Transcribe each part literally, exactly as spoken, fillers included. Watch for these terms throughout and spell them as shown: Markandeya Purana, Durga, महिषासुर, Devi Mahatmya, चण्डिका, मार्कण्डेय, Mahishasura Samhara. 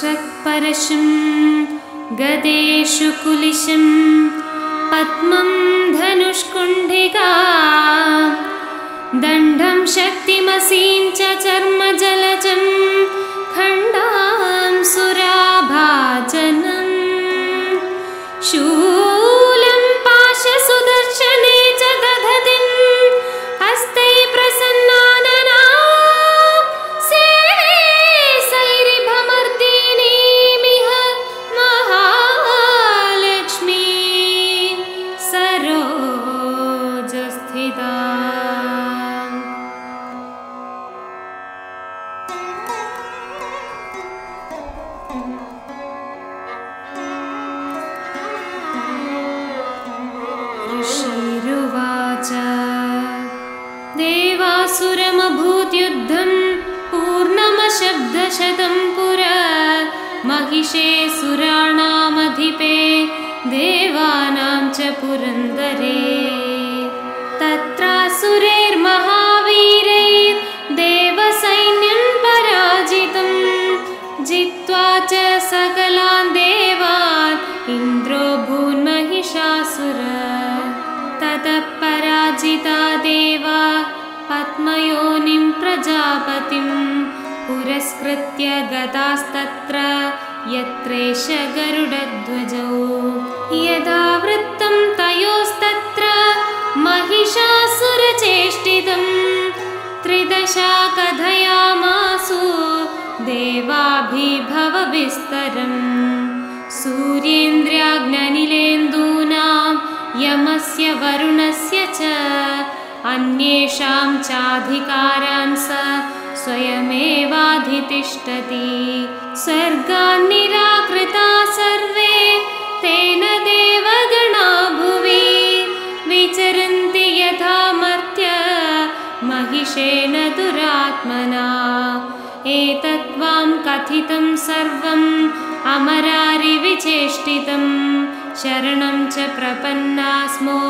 अश्रक्परशं गदेषु कुलिशं पद्मं धनुष्कुण्डिका दण्डं शक्तिमसीं च चर्मजलजं खण्डां सुराभाजनं शूलं पाशसुदर्शने च दधतिं हस्ते प्रसन्नानना सेवे सैरिभमर्दिनीमिह महालक्ष्मी सरोजस्थिता। ऋषिरुवाच देवासुरमभूद्युद्धं पूर्णमशब्दशतं पुरा महिषेऽसुराणामधिपे देवानां च पुरन्दरे तत्रासुरैर्महावीरैर्देवसैन्यं पराजितं जित्वा च सकलान् देवान् इन्द्रो भून्महिषासुर। ततः पराजिता देवा पद्मयोनिं प्रजापतिं पुरस्कृत्य गतास्तत्र यत्रेष गरुडध्वजौ। यदा वृत्तं तयोस्तत्र महिषासुरचेष्टितं त्रिदशा कथयामासु देवाभिभवविस्तरं। सूर्येन्द्राग्निनिलेन्दूनां यमस्य वरुणस्य च अन्येषां चाधिकारान् स स्वयमेवाधितिष्ठति। स्वर्गान् निराकृता सर्वे तेन देवगणा भुवि विचरन्ति यथा मर्त्य महिषेण दुरात्मना। एतत्त्वां कथितं सर्वम् अमरारिविचेष्टितं शरणं च प्रपन्नास्मो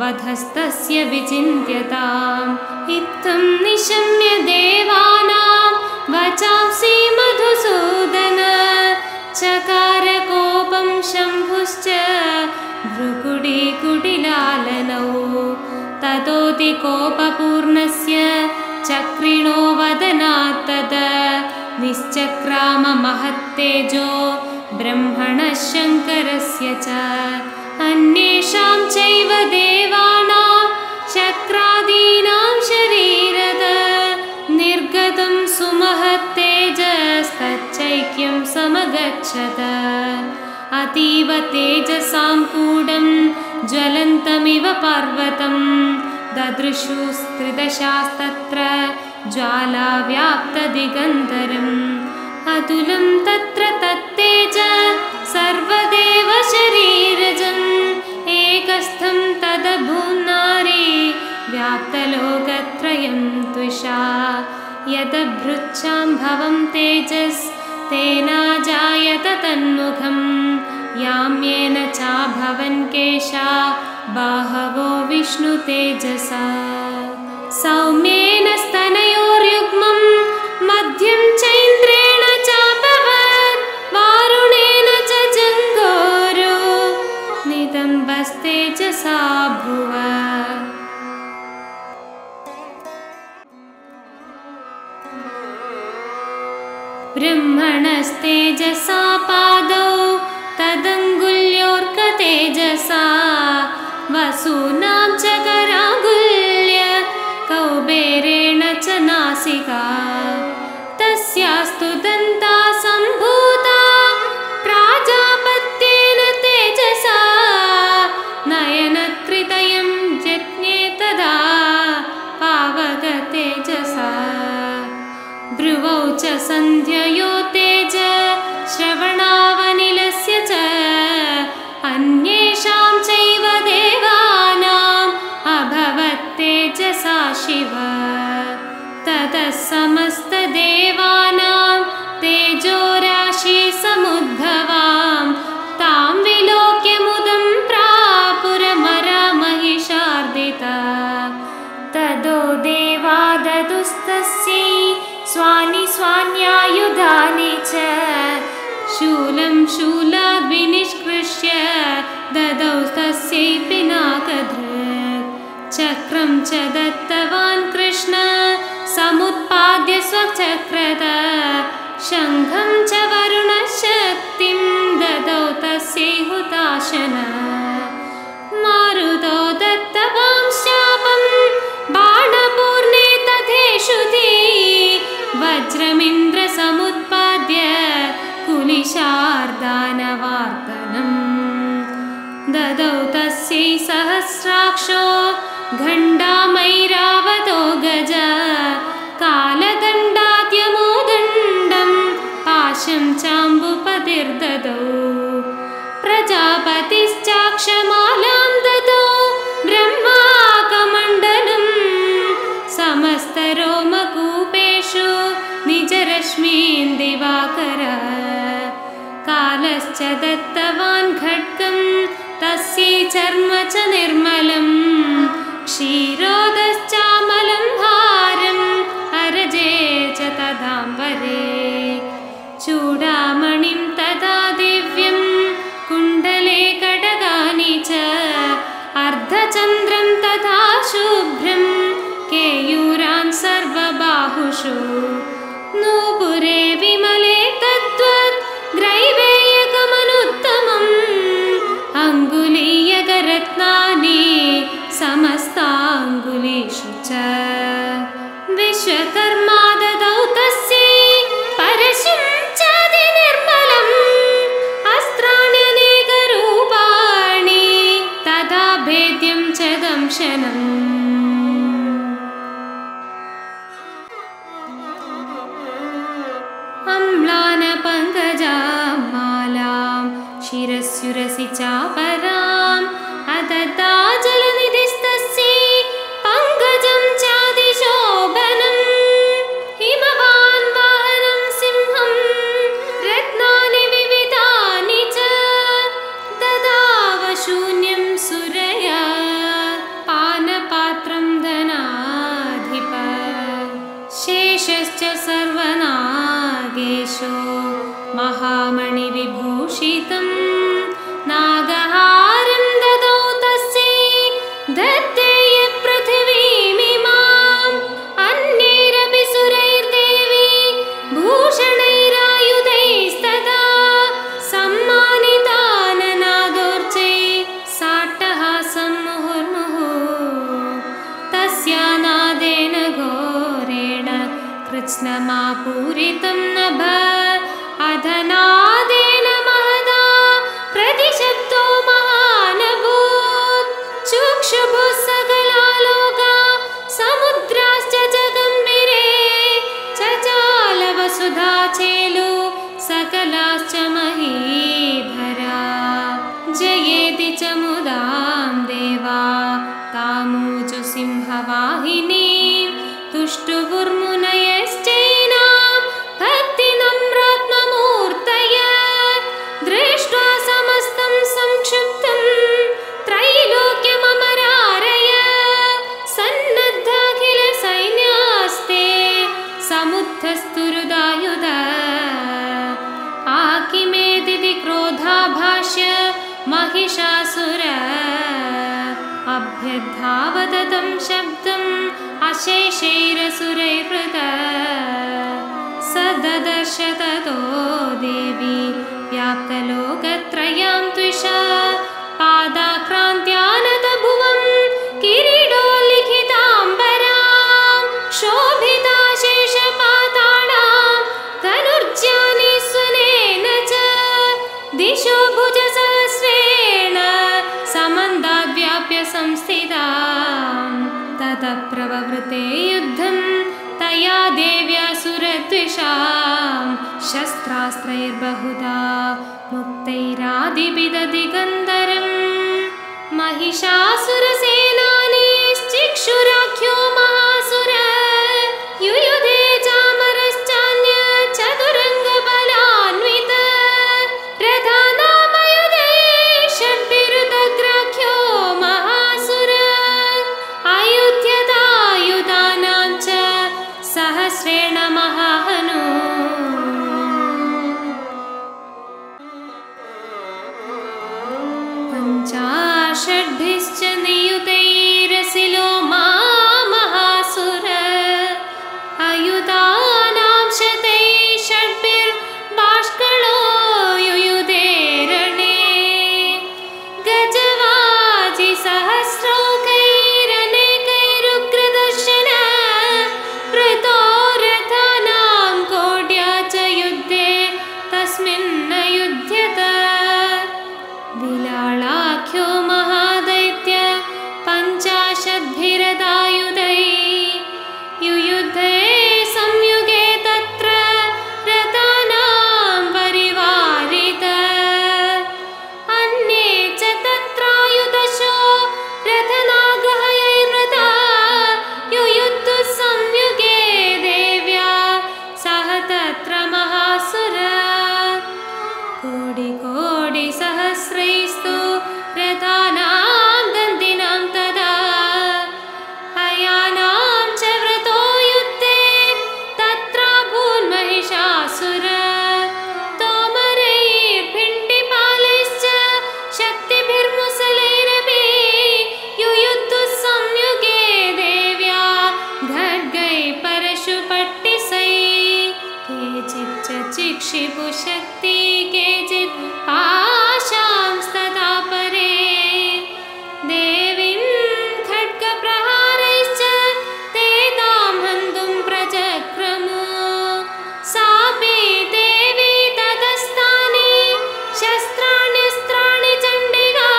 वधस्तस्य विचिन्त्यताम्। इत्थं निशम्य देवानां वचांसि मधुसूदन चकार कोपं शम्भुश्च भ्रुकुडीकुटिलालनौ। ततोऽतिकोपपूर्णस्य चक्रिणो वदनात् तद निश्चक्राम महत्तेजो ब्रह्मणः शङ्करस्य च। अन्येषां चैव देवानां चक्रादीनां शरीरद निर्गतं सुमहत्तेजस्तच्चैक्यं समगच्छत। अतीव तेजसां कूडं ज्वलन्तमिव पर्वतं ददृशुस्त्रिदशास्तत्र ज्वालाव्याप्तदिगन्धरम्। अतुलं तत्र तत्तेज सर्वदेवशरीरजम् एकस्थं तदभूनारी व्याप्तलोकत्रयं त्विषा। यदभृच्छाम्भवं तेजस्तेनाजायत तन्मुखं याम्येन चाभवन् केशा बाहवो विष्णुतेजसा। सौम्येन स्तनयोर्युग्मं मध्यं चैन्द्रेण चाभवत् वारुणेन च जङ्घोरो नितम्बस्तेजसा भुव। ब्रह्मणस्तेजसा पादौ तदङ्गुल्योर्कतेजसा वसूनां च कराङ्गुल्य कौबेरेण च नासिका। तस्यास्तु दन्ता सम्भूता प्राजापत्येन तेजसा नयनत्रितयं यज्ञे तदा पावकतेजसा। भ्रुवौ च सन्ध्ययो तेज श्रवणावनिलस्य च अन्येषां चैव देवानाम् अभवत्तेजसा शिव। ततः समस्तदेवानां तेजोराशिसमुद्भवां तां विलोक्य मुदं प्रापुरमरमहिषार्दिता। ततो देवा ददुस्तस्यै स्वानि स्वान्यायुधानि च शूलं शूलाद् विनिष्कृष्य ददौ तस्यै पिनाकदृक्। चक्रं च दत्तवान् कृष्ण समुत्पाद्य स्वचक्रतः। शङ्खं च वरुणशक्तिं ददौ तस्यै हुताशनः। मारुतौ दत्तवान् शापं बाणपूर्णे तथेषु वज्रमिन्द्रसमुत्पाद्य कुलिशार्दानवार्दनम्। ददौ तस्यै सहस्राक्षो गण्डामैरावतो गज। कालदण्डाद्यमोदण्डं पाशं चाम्बुपतिर्ददौ। प्रजापतिश्चाक्षमालां ददौ ब्रह्माकमण्डलं। समस्तरोमकूपेषु निजरश्मीन् दिवाकरः। कालश्च दत्तवान् खड्गं तस्यै चर्म च निर्मलम्। क्षीरोदश्चामलं भारम् अरजे च तदाम्बरे। चूडामणिं तदा दिव्यं कुण्डले कडगानि च। अर्धचन्द्रं तथा शुभ्रं केयूरान् सर्वबाहुषु। नूपुरे विमले तद्वत् ग्रैवेयकमनुत्तमम्। अङ्गुलीयकरत्नानि समस्ताङ्गुलीषु च। विश्वकर्मा ददौ तस्यै परशुं चादिनिर्मलम्। अस्त्राण्यनेकरूपाणि तदा भेद्यं च दंशनम्। अम्लानपङ्कजां मालां शिरस्युरसि चापराम्। अददाजलनिधिस्तस्यै पङ्कजं चादिशोभनं। हिमवान् वाहनं सिंहं रत्नानि विविधानि च। ददावशून्यं सुरया पानपात्रं धनाधिप। शेषश्च सर्वनागेशो महामणिविभूषितम्। नागहारं ददौ तस्यै दत्तेय पृथिवीमिमाम्। अन्यैरपि सुरैर्देवी भूषणैरायुधैस्तदा। सम्मानिताननादोर्जै साट्टहासं मुहुर्मुहुः। तस्यानादेन घोरेण कृत्स्नमापूरितं नभः। अधनादेन महदा प्रतिशब्दो महानभूत्। चक्षुः सकला लोका समुद्राश्च जगम्भिरे। चचाल वसुधा चेलो सकलाश्च महीधरा। जयेति च मुदां देवा तामूजु सिंहवाहिनीं। तुष्टुवुर्मुनयश्चैनां भक्तिनम्रात्ममूर्तये। दृष्ट्वा समस्तं संक्षुप्तं त्रैलोक्यममरारय। सन्नद्धाखिलसैन्यास्ते समुद्धस्तु हृदायुधः। आकिमेदिति क्रोधाभाष्य महिषासुरः। अभ्यद्धावदतं शब्दम् अशेषैरसुरैर्हृतः। स ददर्श ततो देवी व्याप्तलोकत्रयां त्विषा। पादाक्रान्त्यानतभुवं किरीटोल्लिखिताम्बरां। शोभिताशेषपातानां धनुर्जानि स्वनेन च। दिशो भुजसहस्रेण समन्दाद्व्याप्य संस्थितां। ततः प्रववृते युद्धं तया देव्यासुरद्विषां। शस्त्रास्त्रैर्बहुधा मुक्तैरादिपिदति गन्धरम्। महिषासुरसेनानीश्चिक्षुराख्यो महासुरः। युयुधे चामरश्चान्य चतुरङ्गबलान्वितः। प्रधानामयुधे शब्दिरुदग्राख्यो महासुरः। अयुध्यतायुधानां च सहस्रेण महाहनो। षड्भिश्च नियुतैरसिलो मा महासुर आयुधानां शतैः षड्भिर्बाष्कलो युयुधे रणे गजवाजि सहस्रैरनेकैरुग्रदर्शन कृतो रथानां कोड्या च युद्धे तस्मिन् युध्यत विलाळाख्यो महादैत्य पञ्चाशद्भिरदायुधै युयुधे संयुगे तत्र रतानां परिवारित अन्ये च तत्रायुधशो रथनागहयैर्रता युयुधु संयुगे देव्या सह तत्र महासुर कोडि कोडि सहस्रैस्तु रथानां दन्दिनां तदा हयानां च व्रतो युद्धे तत्र भून्महिषासुर तोमरैर्भिण्डिपालैश्च शक्तिभिर्मुसलैरपि युयुधु संयुगे देव्या खड्गैः परशुपट्टिसै केचिच्च चिक्षिपुशक्ति केचित् पाशांस्तथा परे देवीं खड्गप्रहारैश्च ते तां हन्तुं प्रचक्रमो सापि देवी ततस्तानि शस्त्राण्यस्त्राणि चण्डिका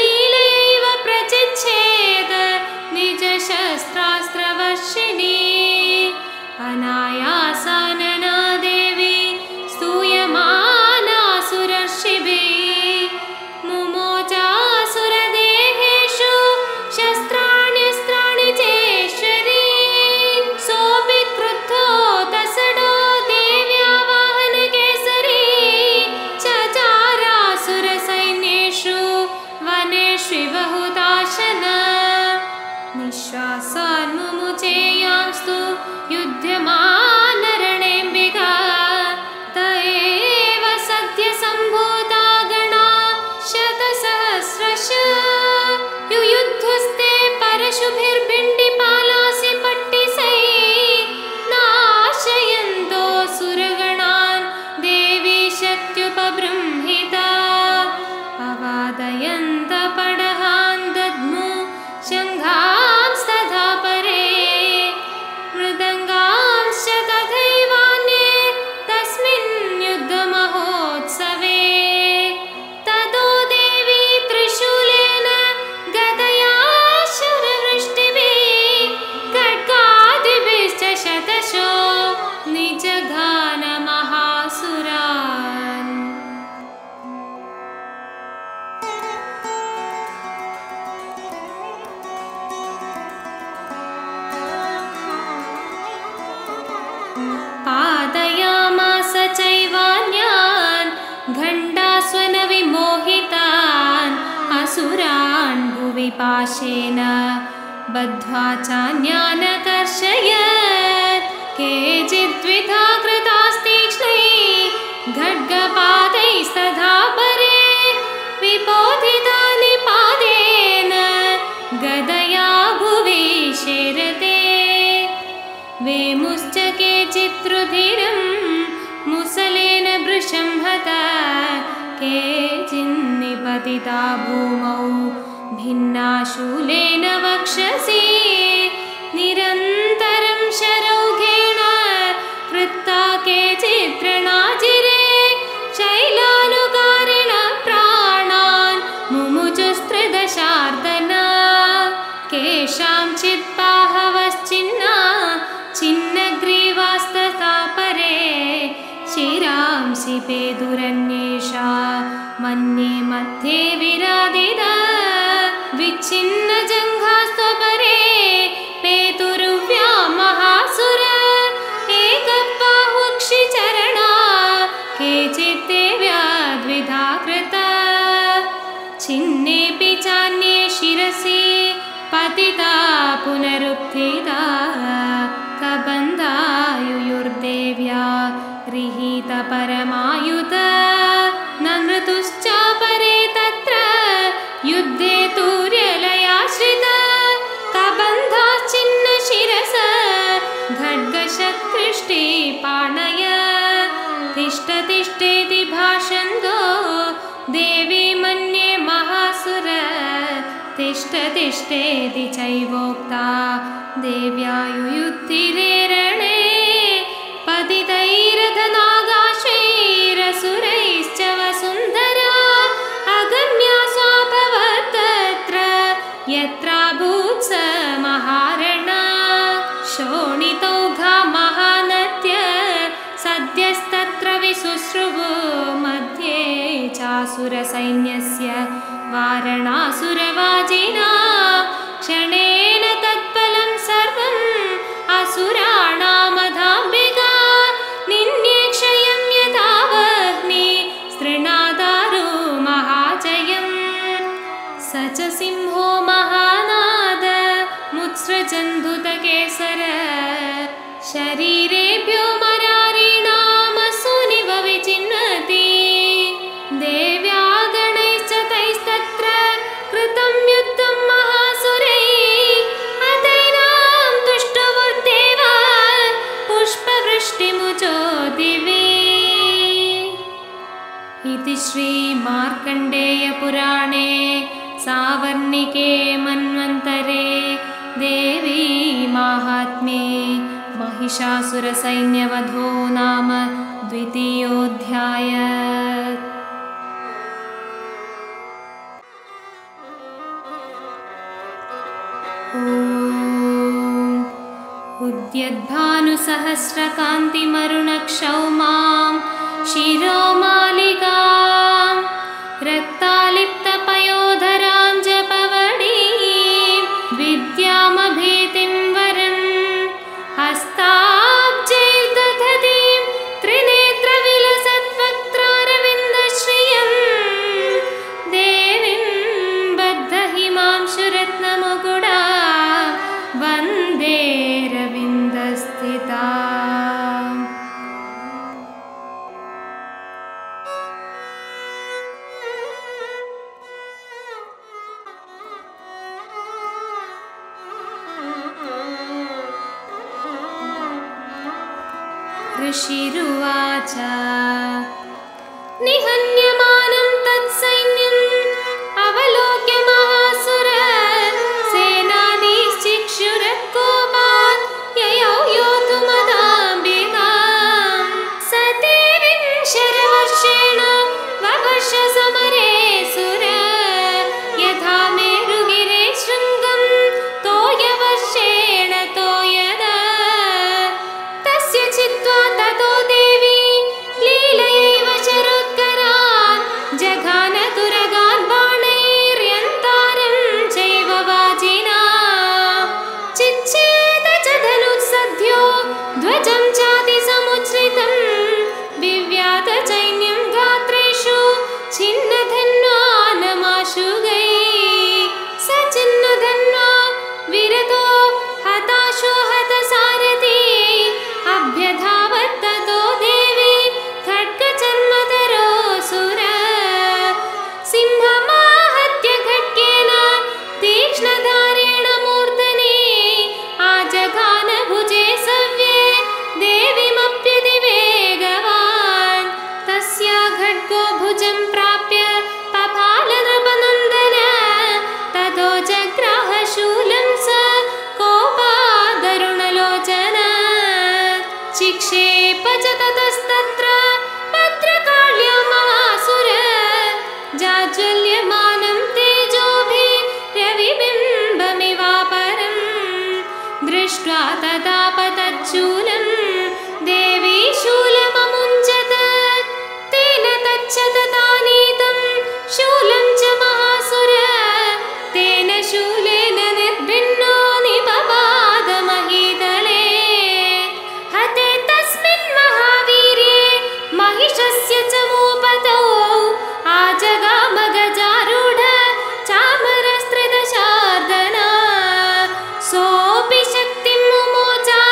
लीलैव प्रचिच्छेद निजशस्त्रास्त्रवर्षिणी अनायासेन देवी स्तूयमानासुरर्षिभिः मुमोचासुरदेहेषु शस्त्राण्यस्त्राणि चेश्वरी सोऽपि क्रुद्धो तसडो देव्या वाहनकेसरी चचारासुरसैन्येषु वनेष्विव हुताशन निःश्वासान्मुमुचेयांस्तु युध्यमानरणेऽम्बिका त एव सद्य सम्भूता गणा शतसहस्रश युयुध्वस्ते परशुभिर्भिण्डिपालासि पट्टिसै नाशयन्तो सुरगणान् देवी शत्युपबृंहिता अवादयन्त पडहान् दद्मु शङ्घांस्तथा परे मृदङ्गांश्च तथैवान्ये तस्मिन् युद्धमहोत्सवे ततो देवी त्रिशूलेन गदया शरवृष्टिभिः खड्गादिभिश्च शतशो निजघान महासुरान् पातयामास चैवान्यान् घण्टास्वन विमोहितान् असुरान् भुवि पाशेन बद्ध्वा चान्यानकर्षयत् केचिद्विधा कृतास्तीक्ष्णैः खड्गपादैस्तथा परे विबोधितानि पादेन गदया भुवि शेरते वेमुश्च केचिद्रुधिरं मुसलेन भृशं हता केचिन्निपतिता भूमौ भिन्नाशूलेन वक्षसि निरन्तरं शरौघेण कृत्ता केचिद्रणाजिरे शैलानुकारेण प्राणान् मुमुचुस्त्रिदशार्दना केषाञ्चित्बाहवश्चिन्ना छिन्नग्रीवास्तथा परे शिरांसि पेदुरन्येषा मन्ये मध्ये विरादिदा विच्छिन्नजङ्घास्त्वपरे पेतुरुव्या महासुर एकबाहुक्षिचरणा केचिद्देव्या द्विधा कृता छिन्नेऽपि चान्ये शिरसि पतिता पुनरुत्थिता कबन्धायुयुर्देव्या गृहीत परमायुत न नृतुश्चापरे तत्र युद्ध तिष्ठ तिष्ठेति चैवोक्ता देव्यायुयुत्थिरेरणे पतितैरधनागाशैरसुरैश्च वसुन्धरा अगम्या स्वाभवत्तत्र यत्राभूत् स महारणा शोणितौ घामहानत्य सद्यस्तत्र विशुश्रुवो मध्ये चासुरसैन्यस्य वारणासुरवाजिना क्षणेन तत्फलं सर्वं असुराणामधाम्बिका निन्ये क्षयं यथा वह्नि सृणादारो महाजयं स च सिंहो महानाद मुत्सृजन्धुतकेसर शरीरेभ्यो मरारीणामसूनिव विचिन्वति इति श्री मार्कण्डेय पुराणे सावर्णिके मन्वन्तरे देवी माहात्म्ये महिषासुर सैन्यवधो नाम द्वितीयोऽध्यायः। उद्यद्भानुसहस्रकान्तिमरुणक्षौमां शिरोमालिकां रक्तालिप्तपयोधरां जपवडीं विद्यामभेदिं वरं हस्ताब्जैर्दधतीं त्रिनेत्रविलसद्वक्त्रारविन्दश्रियं देवीं बद्धहिमांशुरत्नमुकुडा वन्दे रविन्दस्थिता। ऋषिरुवाच निहन्यमानं तत्सैन्यम् अवलोक्य महासुर क्षुरकोपात् ययौ योधुमदाम्बिकां स देवीं शरवर्षेण ववर्ष समरे सुर यथा मेरुगिरे शृङ्गं तोयवर्षेण तोयदा तस्य चित्वा ततो देवी लीलयैव शरोत्करान् जघान दुर्गान् बाणैर्यन्तारं चैव वाजिना चिच्छेद च धनुस्सद्यो ध्वजं चाति समुच्छ्रितं विव्यात चैन्यं गात्रेषु छिन्नधन्वा नमाशुगै स छिन्नधन्वा विरतो हताशो हतसारथी अभ्यधावत्ततो देवी खड्गचर्मधरोऽसुर सिंहमाहत्य खड्गेन तीक्ष्णधारेण मूर्धनि आजघानभुजे सव्ये देवीमप्यदिवे गवान् तस्या खड्गो भुजं प्राप्य पपाल नृपनन्दन ततो जग्राह शूलं स कोपादरुणलोचन चिक्षेप च ततस्तत्र भद्रकाल्या महासुर जाज्वल्यमानं तेजोभिर्रविबिम्बमिवापरं दृष्ट्वा तदाप तच्छूलं देवी शूलममुञ्चत तेन तच्छततानीतं शूलं च महासुर तेन शूलेन निर्भिन्नो निपपाद महीतले हते तस्मिन् महावीरे महिषस्य च मूपतौ आजगाम गजारूढ चामरस्त्रदशार्दन सोऽपि शक्तिं मुमोचा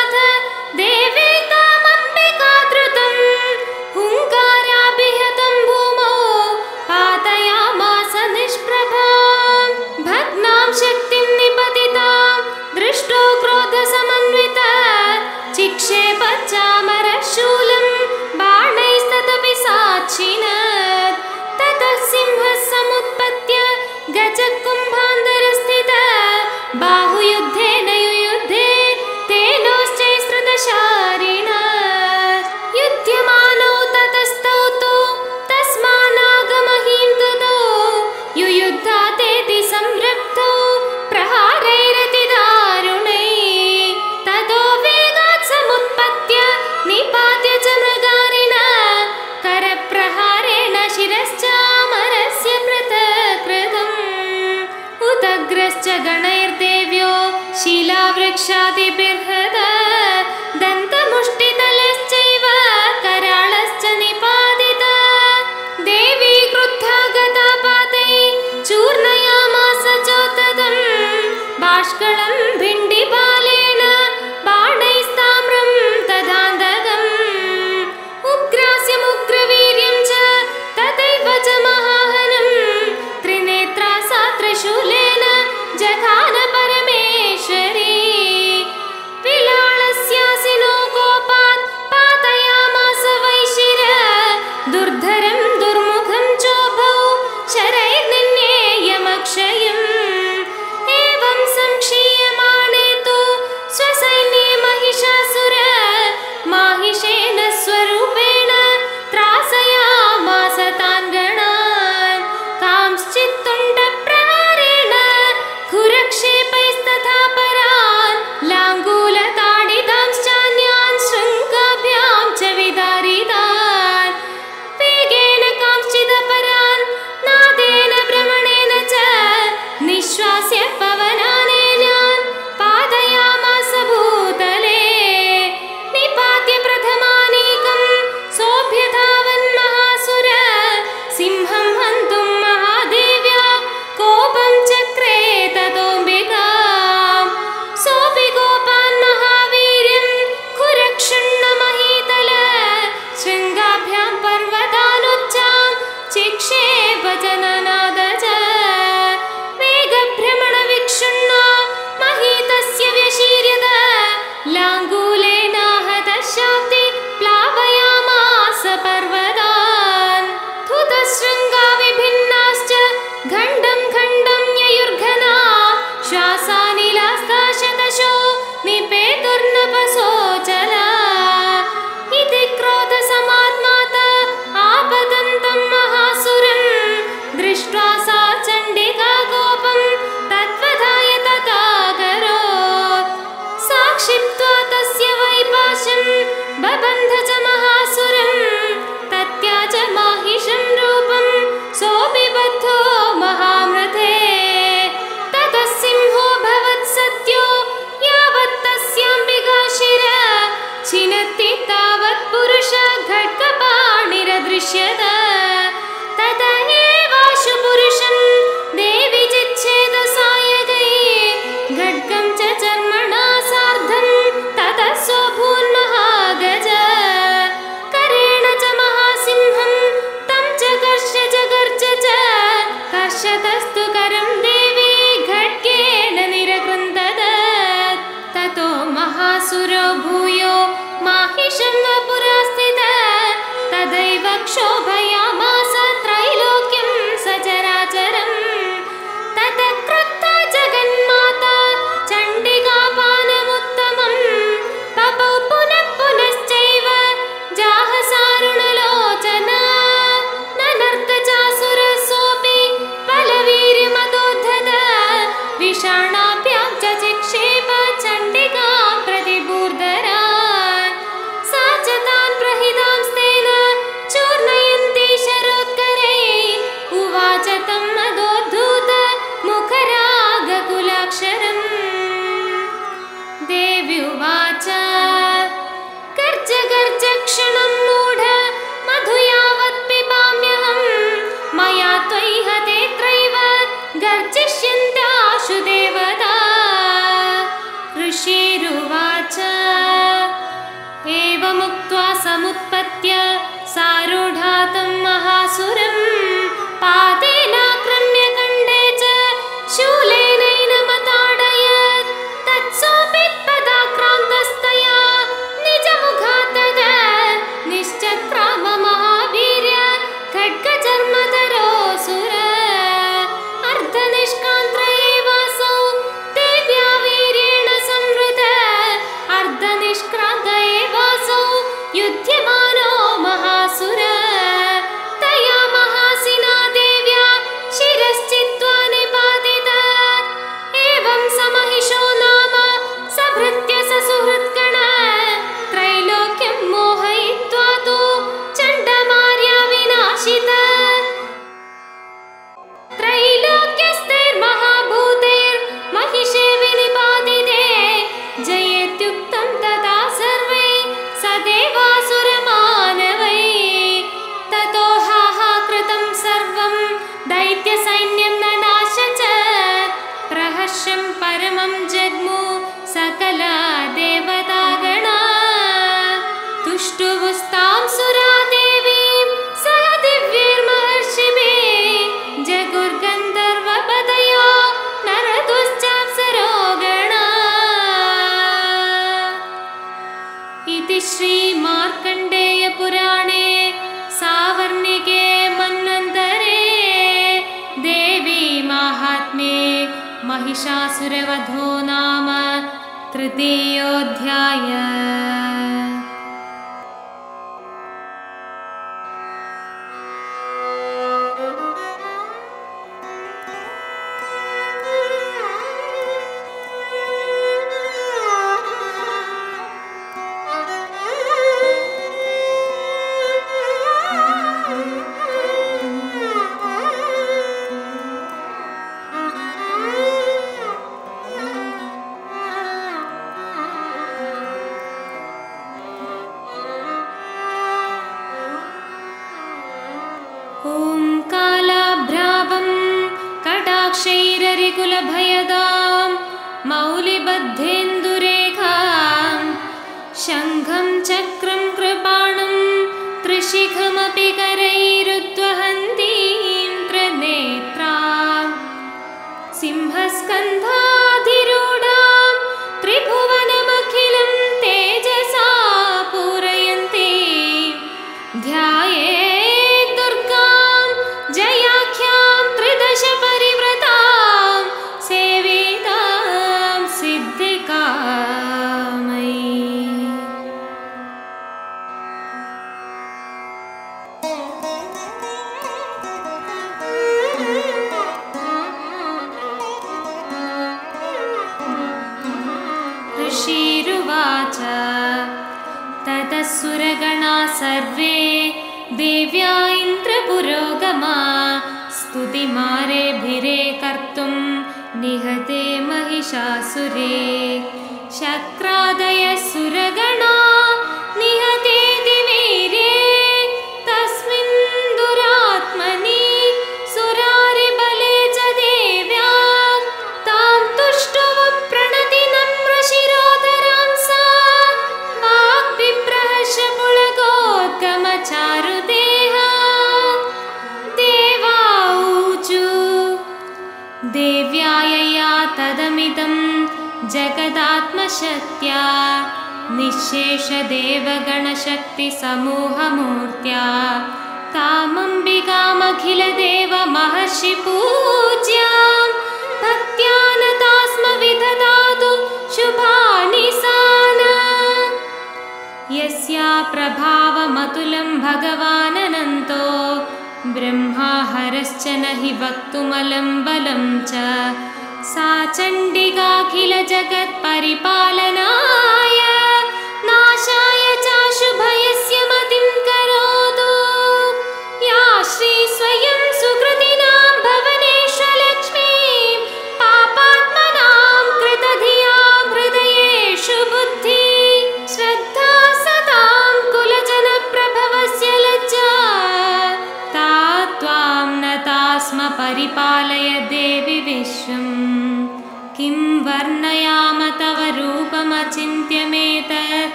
च गणैर्देव्यो शिलावृक्षादिभिर्हृद दन्तमुष्टितलश्चैव करालश्च निपादिता देवी क्रुद्धा गता पातै चूर्णयामास चोतदं बाष्कलं भिण्डिपालेन बाणैस्ताम्रं तदान्तकं उग्रास्यमुग्रवीर्यं च तथैव च महाहनं त्रिनेत्रा सा त्रिशूलेन जघान परमेश्वरी विलालस्यासिनो कोपात् पातयामास वैशिर दुर्धरं दुर्मुखं चोभौ शरैर्निन्येयमक्षयम् एवं संक्षीयमाणे तु स्वसैन्ये महिषासुर माहिषेण स्वरूपेण त्रासयामास तान् गणान् कांश्चित्तुण्डप्रहारेण खुरक्षेपैस्तथा परान् लाङ्गूलताडितांश्चान्यान् शृङ्गाभ्यां च विदारितान् वेगेन कांश्चिदपरान् नादेन भ्रमणेन च निःश्वास्य पवनानेल्यान् पादयामास भूतले निपात्य प्रथमानेकं सोऽभ्यधावन्महासुर सिंहं हन्तुं महादेव्या कोपं चक्रे ततोऽम्बिका सोऽपि गोपान् महावीर्यं खुरक्षुण्णमहीतल शृङ्गाभ्यां पर्वतानुच्चां चिक्षेप च ननाद च वेगभ्रमणविक्षुण्णा महीतस्य व्यशीर्यत लाङ्गूलेनाहत शाब्दे प्लावयामास पर्वतान् धृतशृङ्गा विभिन्नाश्च खण्डं खण्डं ययुर्घना श्वासानिलास्ताशतशो निपेतुर्नपसोऽचला इति क्रोधसमात्माता आपतन्तं महासुरं दृष्ट्वा सा चण्डिका कोपं तद्वधाय तथाकरोत् सा क्षिप्त्वा तस्य वैपाशं बबन्ध च महासुरं तत्याज माहिषं रूपं सोऽपि बद्धो महामृते ततः सिंहो भवत्सत्यो यावत्तस्याम्बिका शिरा छिनत्ति तावत्पुरुषः घट्कपाणिरदृश्यत तत एवाशु पुरुषं देवी चिच्छेद सायकै घट्कं च चर्मणा सार्धं ततः सोऽभून्महागज करेण च महासिंहं तं च कर्ष च गर्ज च कर्षतस्तु करं देवी घट्केन निरकृन्तदत् ततो महासुरो भूयो माहिषं वपुरास्थितः तदैव क्षोभयामास त्रैलोक्यं सचराचरम् ततः क्रुद्धा जगन्माता चण्डिकापानमुत्तमं तपौ पुनः पुनश्चैव जाहसारुणलोचना ननर्त चासुरसोऽपि बलवीर्यमदोद्धत विषाणाभ्यां च चिक्षेप चण्डिकां प्रतिबूर्धरान् सा च तान् प्रहितांस्तेन चूर्णयन्ती शरोत्करैः उवाच तं मदोद्धूत मुखरागकुलाक्षरं देव्युवाच गर्ज गर्ज क्षणं मूढ मधु यावत् पिबाम्यहं मया त्वैहतेऽत्रैव गर्जिष्यन्त्याशु देवता ऋषिरुवाच एवमुक्त्वा समुत्पत्य सारूढा तं महासुरं पादेनाक्रम्य खण्डे च शूलेनैनमताडयत् तत्सोऽपि पदाक्रान्तस्तया निजमुखात्तद निश्चक्राम महावीर्य खड्गचर्मधरोऽसुर अर्धनिष्कान्त्र महिषासुरवधो नाम तृतीयोऽध्यायः।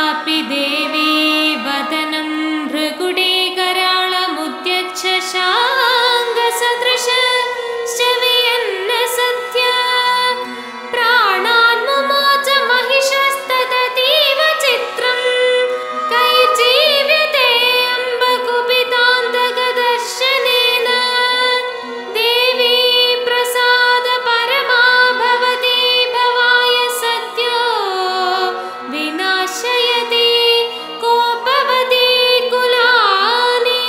चापि देवी वदनं भृगुडे कराळमुद्यच्छ शाङ्गसदृश शमियन्न सत्या प्राणान् मुमोच महिषस्तदतीव चित्रं कैजीविते अम्बकुपितान्तकदर्शनेन देवी प्रसाद परमा भवति भवाय सद्यो विनाशयति कोपवति कुलानि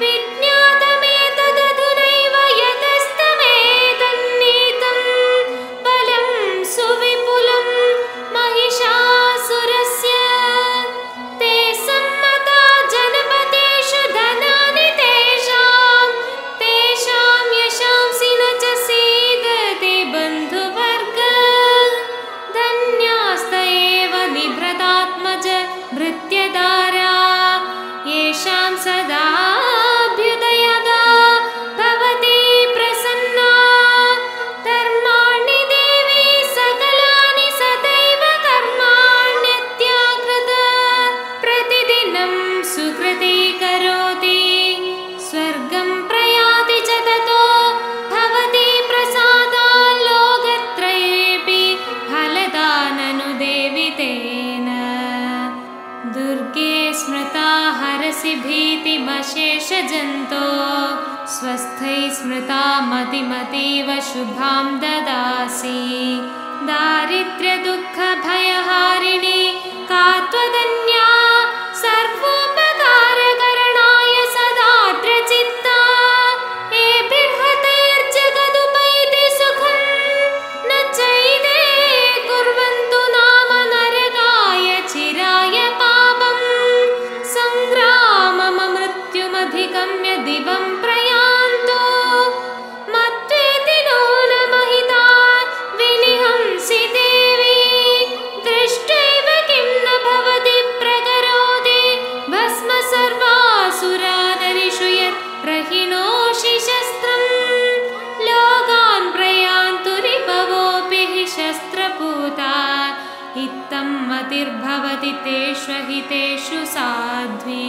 विज्ञातमेतदधुनैव यतस्तमेतन्नीतं बलं सुविपुलं महिषासुरस्य ते सम्मता जनपदेषु धनानि तेषां तेषां यशांसि न च सीदते बन्धुवर्ग धन्यास्त एव निभृतात्मज भृत्यदारा येषां सदाभ्युदयदा भवति प्रसन्ना धर्माणि देवी सकलानि सदैव कर्माण्यत्याकृत प्रतिदिनं सुकृते करोति स्वर्गं प्रयाति च ततो भवति प्रसादा लोकत्रयेऽपि फलदाननुदेवि तेन दुर्गे स्मृता हरसि भीतिमशेषजन्तो स्वस्थै स्मृता मतिमतीव शुभां ददासि दारिद्र्यदुःखभयहारिणि का त्वदन्या सर्वोपकारकरणाय सदाद्रचित्ता एभिर्हतैर्जगदुपैति सुखं न चैते कुर्वन्तु नाम नरकाय चिराय पापं सङ्ग्रामममृत्युमधिगम्य दिवं प्रयान्तो मत्वेति नो न महिता विनिहंसि देवी दृष्ट्वैव किं न भवति प्रकरोति भस्म सर्वासुरानरिषु यत् प्रहिणोषि शस्त्रं लोकान् प्रयान्तु रिपवोऽपि हि शस्त्रपूता इत्थं मतिर्भवति तेष्व हि तेषु साध्वी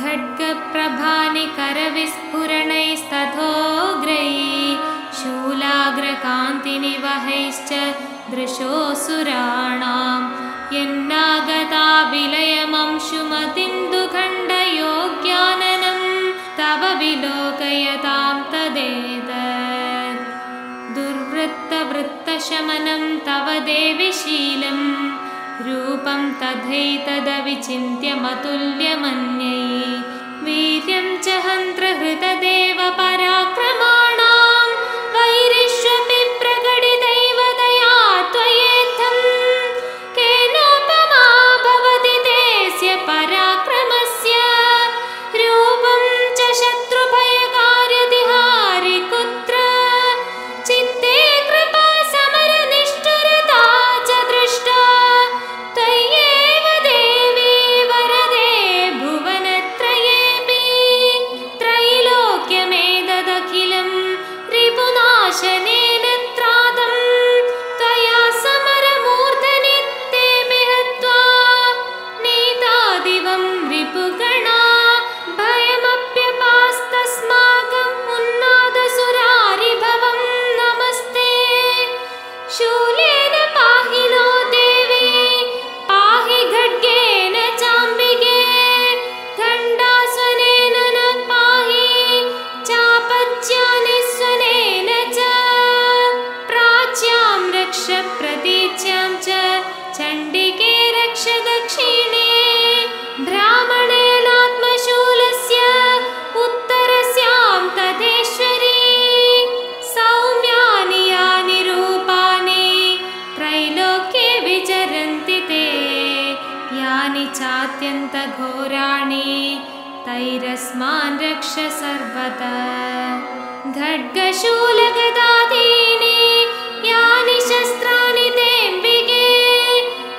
खड्गप्रभानि करविस्फुरणैस्तथोग्रैः शूलाग्रकान्तिनिवहैश्च दृशोऽसुराणां यन्नागता विलयमंशुमतिन्दुखण्डयोग्याननं तव विलोकयतां तदेतत् दुर्वृत्तवृत्तशमनं तव देविशीलं रूपं तथैतदविचिन्त्यमतुल्यमन्यै वीर्यं च हन्त्रहृतदेव पराक्रमाणां वैरिष्वपि प्रकटितैव दया त्वयेत्थं केनोपमा भवति तेस्य पराक्रमस्य रूपं च शत्रुभयकार्यतिहारि कुत्र चित्ते कृपा समरनिष्ठुरता च दृष्टा त्वय्येव देवी वरदे भुवनत्रयेऽपि त्रैलोक्यमेतदखिलं रिपुनाशनेन त्रातं त्वया समरमूर्धनित्येऽपि हत्वा नीता दिवं रिपुगणा भयमप्यपास्तस्माकं उन्मादसुरारिभवं नमस्ते शूलेन पाहि नो देवी पाहि खड्गेन चाम्बिके दण्डास्वनेन न पाहि चापच्यानिस्वनेन च प्राच्यां रक्ष प्रतीच्यां च चण्डिके रक्ष दक्षिणे ब्राह्मणेनात्मशूलस्य उत्तरस्यां तथेश्वरी सौम्यानि यानि रूपाणि त्रैलोक्ये विचरन्ति ते यानि चात्यन्तघोराणि तैरस्मान् रक्ष सर्वतः खड्गशूलगदादीनि यानि शस्त्राणि तेऽम्बिके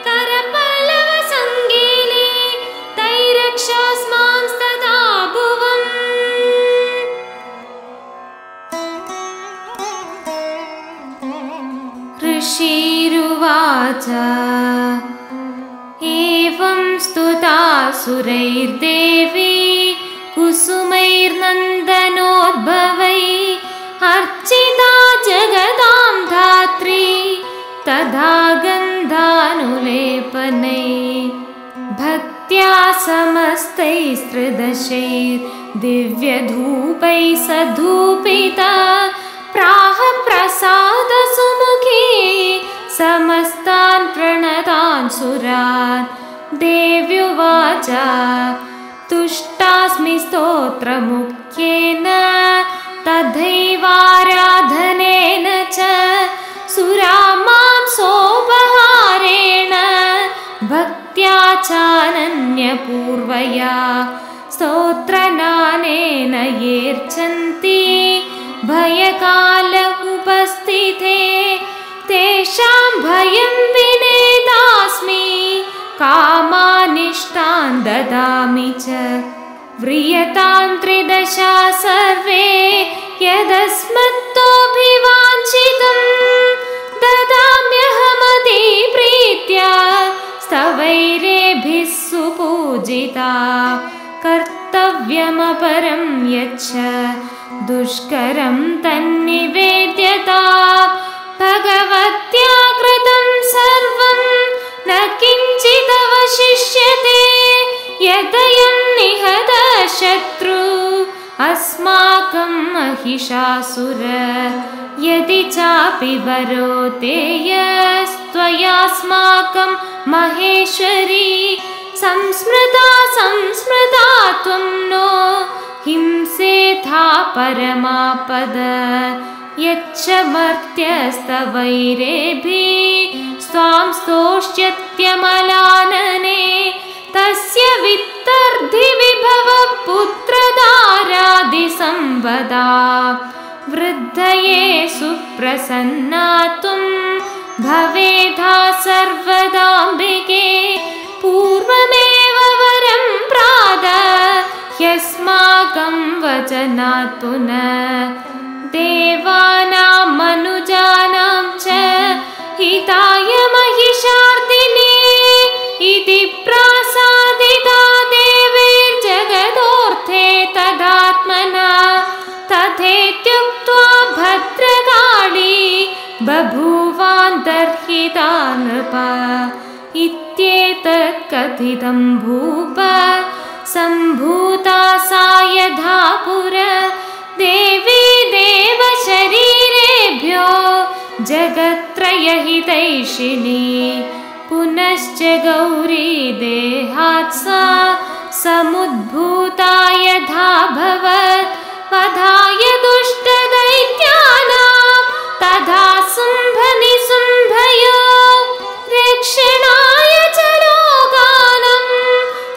करपल्लवसङ्गीनि तैरक्षास्मांस्तदा भुवम्। ऋषिरुवाच महिषासुरैर्देवी कुसुमैर्नन्दनोद्भवै अर्चिता जगदां धात्री तदा गन्धानुलेपनै भक्त्या समस्तैस्त्रिदशैर्दिव्यधूपै सधूपिता प्राह प्रसादसुमुखी समस्तान् प्रणतान् सुरान् देव्युवाच तुष्टास्मि स्तोत्रमुख्येन तथैवाराधनेन च सुरामां सोपहारेण भक्त्या चानन्यपूर्वया स्तोत्रनानेन येर्चन्ति भयकाल उपस्थिते तेषां भयं विनेदास्मि कामानिष्टां ददामि च व्रियतां त्रिदशा सर्वे यदस्मत्तोऽभिवाञ्छितं ददाम्यहमति प्रीत्या स्तवैरेभिः सुपूजिता कर्तव्यमपरं यच्च दुष्करं तन्निवेद्यता भगवत्या कृतं सर्वं न किञ्चिदवशिष्यते यदयं निहत शत्रु अस्माकं महिषासुर यदि चापि वरोते यस्त्वयास्माकं महेश्वरी संस्मृता संस्मृता त्वं नो हिंसेथा परमापद यच्च मर्त्यस्तवैरेभिः स्वां स्तोष्यत्यमलानने तस्य वित्तर्धि विभव पुत्रदारादिसंवदा वृद्धये सुप्रसन्ना त्वं भवेधा सर्वदाम्बिके पूर्वमेव वरं प्राद यस्माकं वचनात् पुनः देवानां मनुजानां च हिताय महिषार्दिने इति प्रासादिता देवेर्जगदोर्थे तदात्मना तथेत्युक्त्वा भद्रकाली बभूवान्तर्हिता नृपा इत्येतत् कथितं भूप सम्भूता सा यथा पुरा देवी देवशरीरेभ्यो जगत्त्रयहितैषिणी पुनश्च गौरी देहात् सा समुद्भूता यथा भवत् वधाय दुष्टदैत्यानां तथा शुम्भनि शुम्भयो रक्षणाय च लोकानां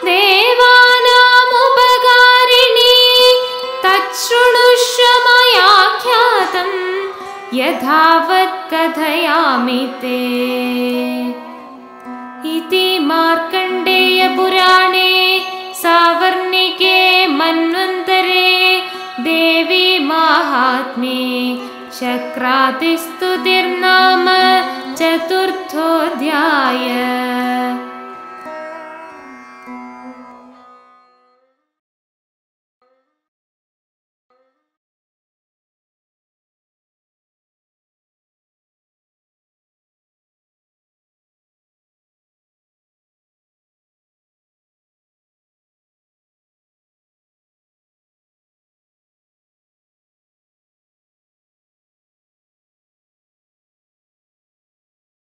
देवानामुपकारिणी तच्छृणुष्व मया ख्यातं यथावत् कथयामि ते इति मार्कण्डेयपुराणे सावर्णिके मन्वन्तरे देवी माहात्म्ये शक्रातिस्तुतिर्नाम चतुर्थोऽध्यायः।